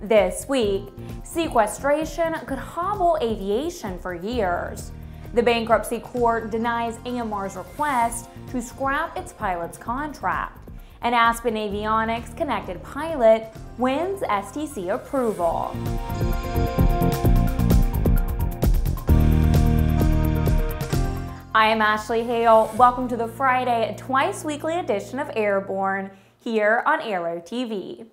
This week, sequestration could hobble aviation for years. The bankruptcy court denies AMR's request to scrap its pilot's contract, and Aspen Avionics' Connected Pilot wins STC approval. I am Ashley Hale. Welcome to the Friday twice-weekly edition of Airborne here on Aero TV.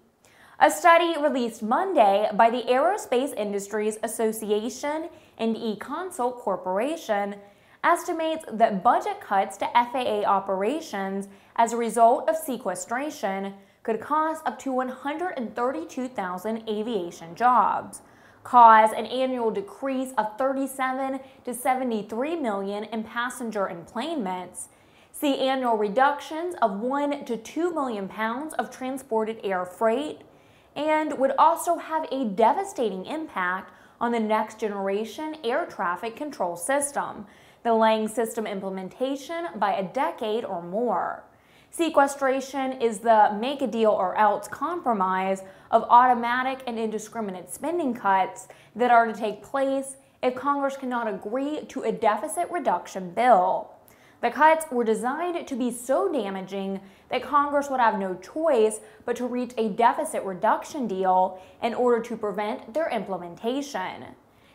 A study released Monday by the Aerospace Industries Association and eConsult Corporation estimates that budget cuts to FAA operations as a result of sequestration could cost up to 132,000 aviation jobs, cause an annual decrease of 37 to 73 million in passenger enplanements, see annual reductions of 1 to 2 million pounds of transported air freight, and would also have a devastating impact on the Next Generation Air Traffic Control System, delaying system implementation by a decade or more. Sequestration is the make a deal or else compromise of automatic and indiscriminate spending cuts that are to take place if Congress cannot agree to a deficit reduction bill. The cuts were designed to be so damaging that Congress would have no choice but to reach a deficit reduction deal in order to prevent their implementation.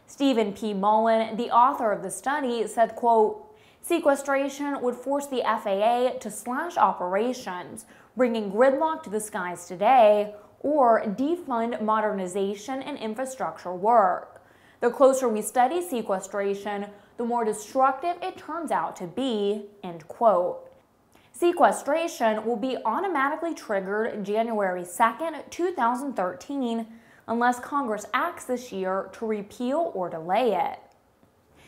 Stephen P. Mullen, the author of the study, said, quote, "Sequestration would force the FAA to slash operations, bringing gridlock to the skies today, or defund modernization and infrastructure work. The closer we study sequestration, the more destructive it turns out to be," end quote. Sequestration will be automatically triggered January 2nd, 2013, unless Congress acts this year to repeal or delay it.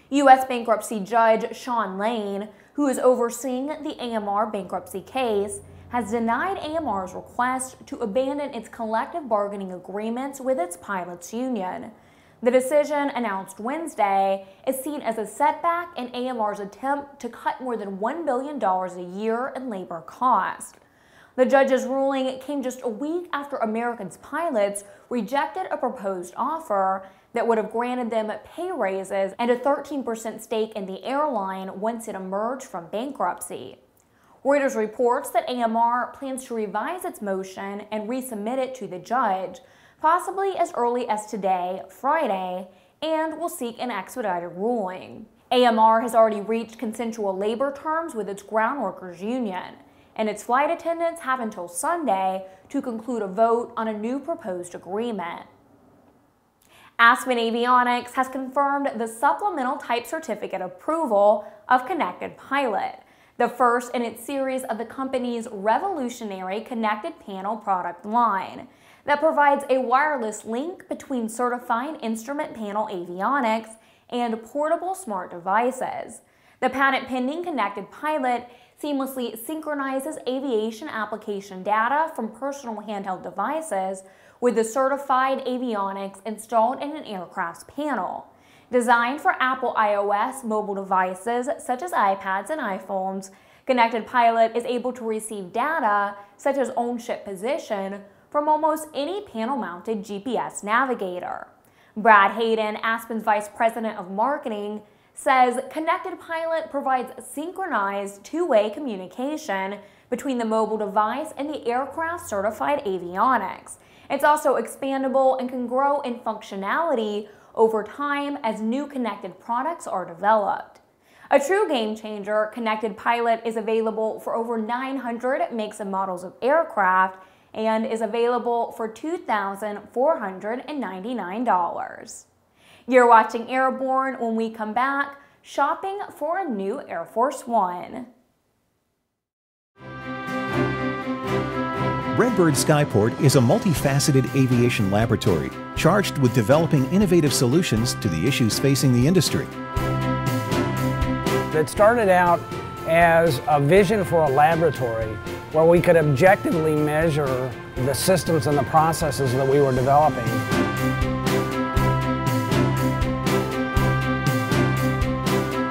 U.S. bankruptcy judge Sean Lane, who is overseeing the AMR bankruptcy case, has denied AMR's request to abandon its collective bargaining agreements with its pilots' union. The decision, announced Wednesday, is seen as a setback in AMR's attempt to cut more than $1 billion a year in labor cost. The judge's ruling came just a week after Americans' pilots rejected a proposed offer that would have granted them pay raises and a 13% stake in the airline once it emerged from bankruptcy. Reuters reports that AMR plans to revise its motion and resubmit it to the judge, possibly as early as today, Friday, and will seek an expedited ruling. AMR has already reached consensual labor terms with its groundworkers union, and its flight attendants have until Sunday to conclude a vote on a new proposed agreement. Aspen Avionics has confirmed the Supplemental Type Certificate approval of Connected Pilot, the first in its series of the company's revolutionary Connected Panel product line that provides a wireless link between certified instrument panel avionics and portable smart devices. The patent-pending Connected Pilot seamlessly synchronizes aviation application data from personal handheld devices with the certified avionics installed in an aircraft's panel. Designed for Apple iOS mobile devices such as iPads and iPhones, Connected Pilot is able to receive data such as on-ship position from almost any panel-mounted GPS navigator. Brad Hayden, Aspen's Vice President of Marketing, says Connected Pilot provides synchronized two-way communication between the mobile device and the aircraft's certified avionics. It's also expandable and can grow in functionality over time as new connected products are developed. A true game changer, Connected Pilot is available for over 900 makes and models of aircraft and is available for $2,499. You're watching Airborne. When we come back, shopping for a new Air Force One. Redbird Skyport is a multifaceted aviation laboratory charged with developing innovative solutions to the issues facing the industry. It started out as a vision for a laboratory where we could objectively measure the systems and the processes that we were developing.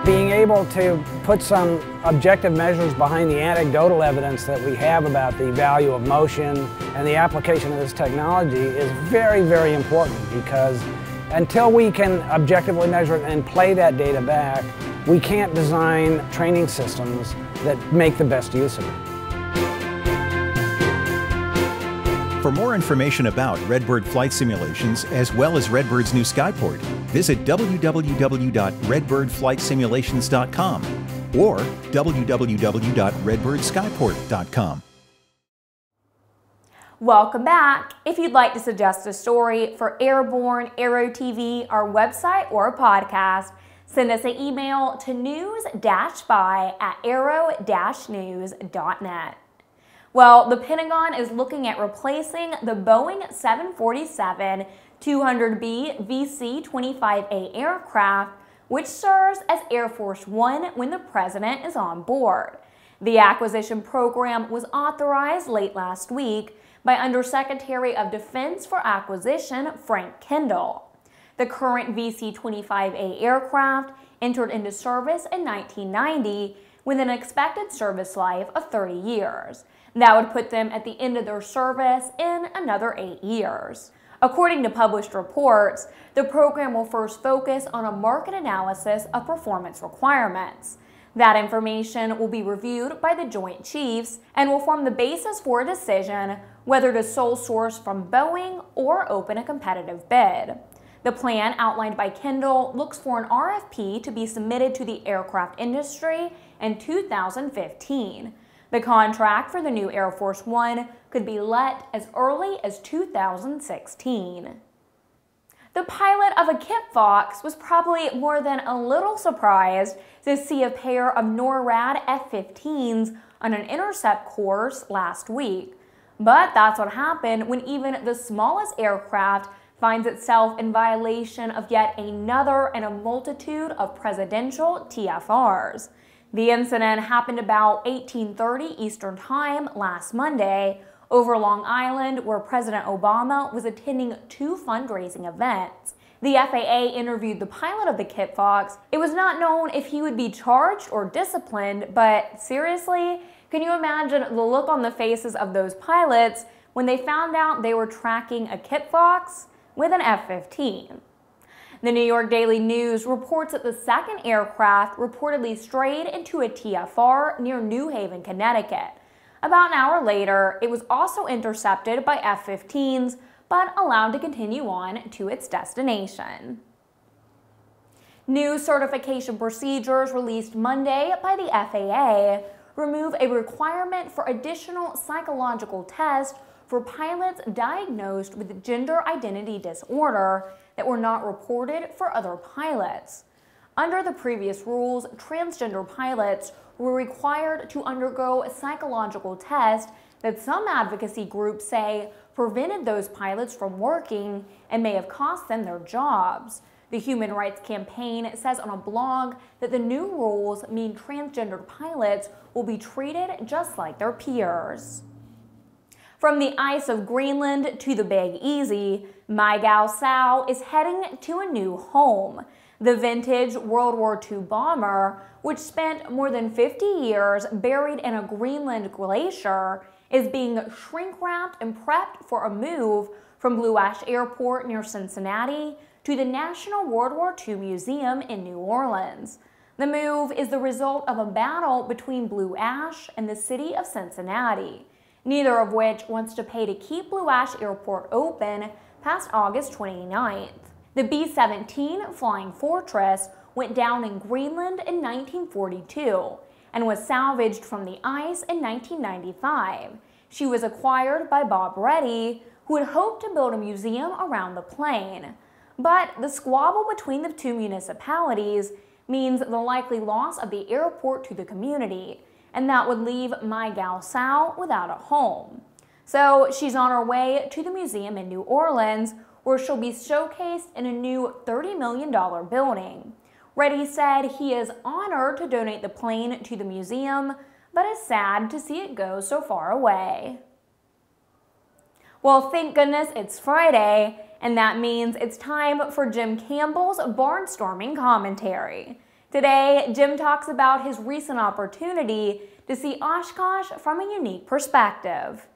Being able to put some objective measures behind the anecdotal evidence that we have about the value of motion and the application of this technology is very, very important, because until we can objectively measure it and play that data back, we can't design training systems that make the best use of it. For more information about Redbird Flight Simulations, as well as Redbird's new Skyport, visit www.redbirdflightsimulations.com or www.redbirdskyport.com. Welcome back. If you'd like to suggest a story for Airborne, Aero TV, our website, or a podcast, send us an email to news-by@aero-news.net. Well, the Pentagon is looking at replacing the Boeing 747-200B VC-25A aircraft, which serves as Air Force One when the President is on board. The acquisition program was authorized late last week by Undersecretary of Defense for Acquisition, Frank Kendall. The current VC-25A aircraft entered into service in 1990 with an expected service life of 30 years. That would put them at the end of their service in another 8 years. According to published reports, the program will first focus on a market analysis of performance requirements. That information will be reviewed by the Joint Chiefs and will form the basis for a decision whether to sole source from Boeing or open a competitive bid. The plan outlined by Kendall looks for an RFP to be submitted to the aircraft industry in 2015. The contract for the new Air Force One could be let as early as 2016. The pilot of a Kitfox was probably more than a little surprised to see a pair of NORAD F-15s on an intercept course last week. But that's what happened when even the smallest aircraft finds itself in violation of yet another in a multitude of presidential TFRs. The incident happened about 18:30 Eastern Time last Monday, over Long Island, where President Obama was attending two fundraising events. The FAA interviewed the pilot of the Kitfox. It was not known if he would be charged or disciplined, but seriously, can you imagine the look on the faces of those pilots when they found out they were tracking a Kitfox with an F-15? The New York Daily News reports that the second aircraft reportedly strayed into a TFR near New Haven, Connecticut. About an hour later, it was also intercepted by F-15s, but allowed to continue on to its destination. New certification procedures released Monday by the FAA remove a requirement for additional psychological tests for pilots diagnosed with gender identity disorder that were not reported for other pilots. Under the previous rules, transgender pilots were required to undergo a psychological test that some advocacy groups say prevented those pilots from working and may have cost them their jobs. The Human Rights Campaign says on a blog that the new rules mean transgender pilots will be treated just like their peers. From the ice of Greenland to the Big Easy, Mai Gao Sao is heading to a new home. The vintage World War II bomber, which spent more than 50 years buried in a Greenland glacier, is being shrink-wrapped and prepped for a move from Blue Ash Airport near Cincinnati to the National World War II Museum in New Orleans. The move is the result of a battle between Blue Ash and the city of Cincinnati, neither of which wants to pay to keep Blue Ash Airport open past August 29th. The B-17 Flying Fortress went down in Greenland in 1942 and was salvaged from the ice in 1995. She was acquired by Bob Reddy, who had hoped to build a museum around the plane. But the squabble between the two municipalities means the likely loss of the airport to the community, and that would leave Mai Gao Sao without a home. So she's on her way to the museum in New Orleans, where she'll be showcased in a new $30 million building. Reddy said he is honored to donate the plane to the museum, but is sad to see it go so far away. Well, thank goodness it's Friday, and that means it's time for Jim Campbell's barnstorming commentary. Today, Jim talks about his recent opportunity to see Oshkosh from a unique perspective.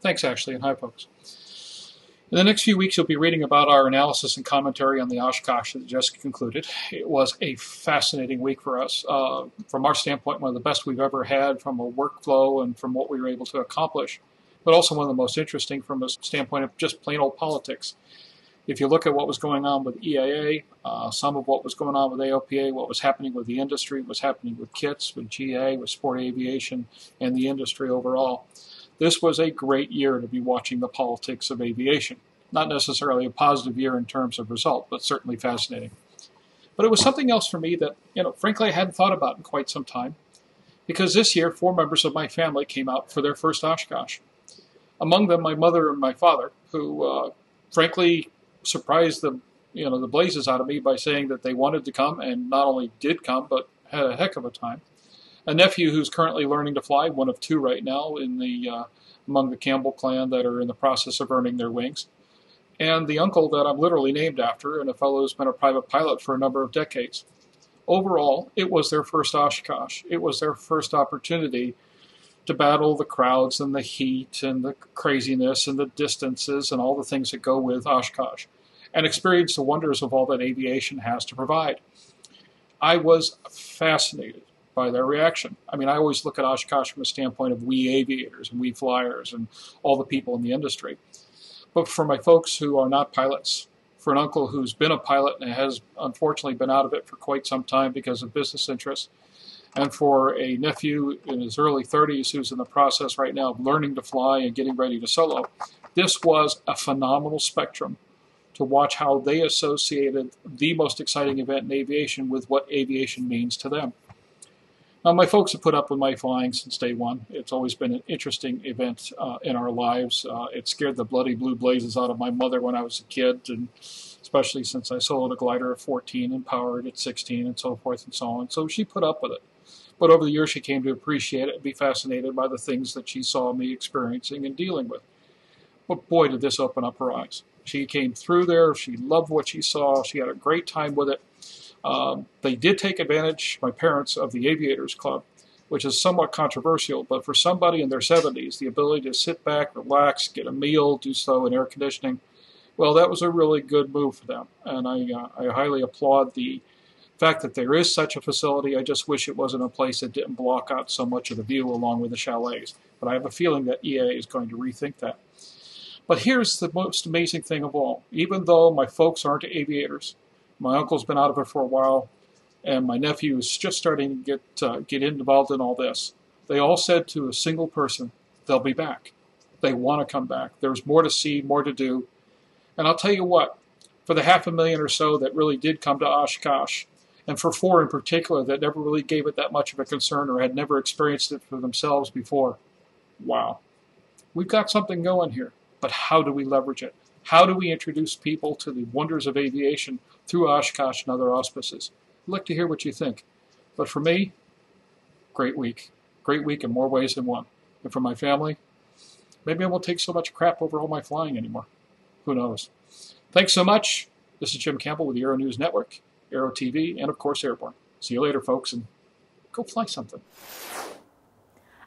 Thanks, Ashley, and hi, folks. In the next few weeks, you'll be reading about our analysis and commentary on the Oshkosh that just concluded. It was a fascinating week for us. From our standpoint, one of the best we've ever had from a workflow and from what we were able to accomplish, but also one of the most interesting from a standpoint of just plain old politics. If you look at what was going on with EAA, some of what was going on with AOPA, what was happening with the industry, what was happening with KITS, with GA, with sport aviation, and the industry overall. This was a great year to be watching the politics of aviation. Not necessarily a positive year in terms of result, but certainly fascinating. But it was something else for me that, frankly, I hadn't thought about in quite some time, because this year, 4 members of my family came out for their first Oshkosh. Among them, my mother and my father, who, frankly, surprised the blazes out of me by saying that they wanted to come, and not only did come, but had a heck of a time. A nephew who's currently learning to fly, one of 2 right now in the among the Campbell clan that are in the process of earning their wings, and the uncle that I'm literally named after, and a fellow who's been a private pilot for a number of decades. Overall, it was their first Oshkosh. It was their first opportunity to battle the crowds and the heat and the craziness and the distances and all the things that go with Oshkosh, and experience the wonders of all that aviation has to provide. I was fascinated by their reaction. I mean, I always look at Oshkosh from a standpoint of we aviators and we flyers and all the people in the industry. But for my folks who are not pilots, for an uncle who's been a pilot and has unfortunately been out of it for quite some time because of business interests, and for a nephew in his early 30s who's in the process right now of learning to fly and getting ready to solo, this was a phenomenal spectrum to watch how they associated the most exciting event in aviation with what aviation means to them. Now, my folks have put up with my flying since day one. It's always been an interesting event in our lives. It scared the bloody blue blazes out of my mother when I was a kid, and especially since I soloed a glider at 14 and powered at 16 and so forth and so on. So she put up with it. But over the years, she came to appreciate it and be fascinated by the things that she saw me experiencing and dealing with. But boy, did this open up her eyes. She came through there. She loved what she saw. She had a great time with it. They did take advantage, my parents, of the Aviators Club, which is somewhat controversial, but for somebody in their 70s, the ability to sit back, relax, get a meal, do so in air conditioning, well, that was a really good move for them. And I highly applaud the fact that there is such a facility. I just wish it wasn't a place that didn't block out so much of the view along with the chalets. But I have a feeling that EA is going to rethink that. But here's the most amazing thing of all. Even though my folks aren't aviators, my uncle's been out of it for a while, and my nephew is just starting to get involved in all this. They all said to a single person, they'll be back. They want to come back. There's more to see, more to do. And I'll tell you what, for the 500,000 or so that really did come to Oshkosh, and for 4 in particular that never really gave it that much of a concern or had never experienced it for themselves before, wow. We've got something going here, but how do we leverage it? How do we introduce people to the wonders of aviation through Oshkosh and other auspices? I'd like to hear what you think. But for me, great week. Great week in more ways than one. And for my family, maybe I won't take so much crap over all my flying anymore. Who knows? Thanks so much. This is Jim Campbell with the Aero News Network, Aero TV, and of course Airborne. See you later, folks, and go fly something.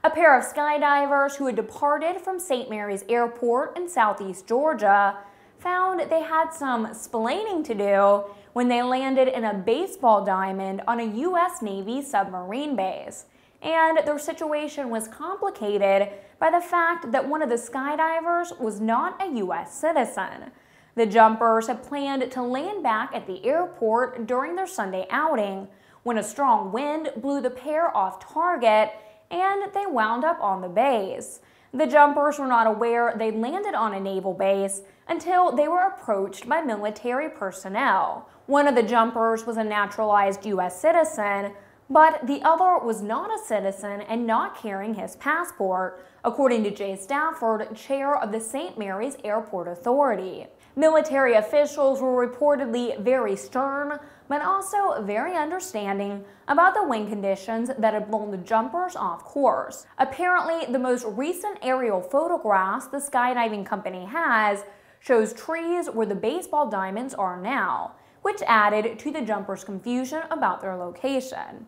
A pair of skydivers who had departed from St. Mary's Airport in southeast Georgia found they had some splaining to do when they landed in a baseball diamond on a U.S. Navy submarine base. And their situation was complicated by the fact that one of the skydivers was not a U.S. citizen. The jumpers had planned to land back at the airport during their Sunday outing when a strong wind blew the pair off target and they wound up on the base. The jumpers were not aware they landed on a naval base until they were approached by military personnel. One of the jumpers was a naturalized U.S. citizen, but the other was not a citizen and not carrying his passport, according to Jay Stafford, chair of the St. Mary's Airport Authority. Military officials were reportedly very stern, but also very understanding about the wind conditions that had blown the jumpers off course. Apparently, the most recent aerial photographs the skydiving company has shows trees where the baseball diamonds are now, which added to the jumpers' confusion about their location.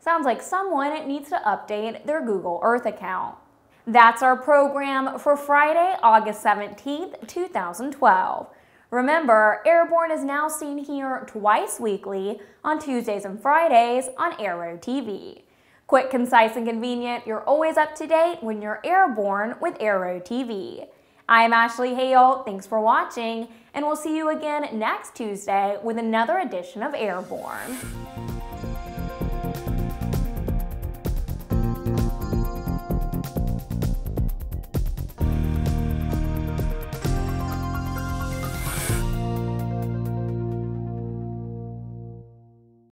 Sounds like someone needs to update their Google Earth account. That's our program for Friday, August 17th, 2012. Remember, Airborne is now seen here twice weekly on Tuesdays and Fridays on Aero TV. Quick, concise, and convenient, you're always up to date when you're airborne with Aero TV. I'm Ashley Hale, thanks for watching, and we'll see you again next Tuesday with another edition of Airborne.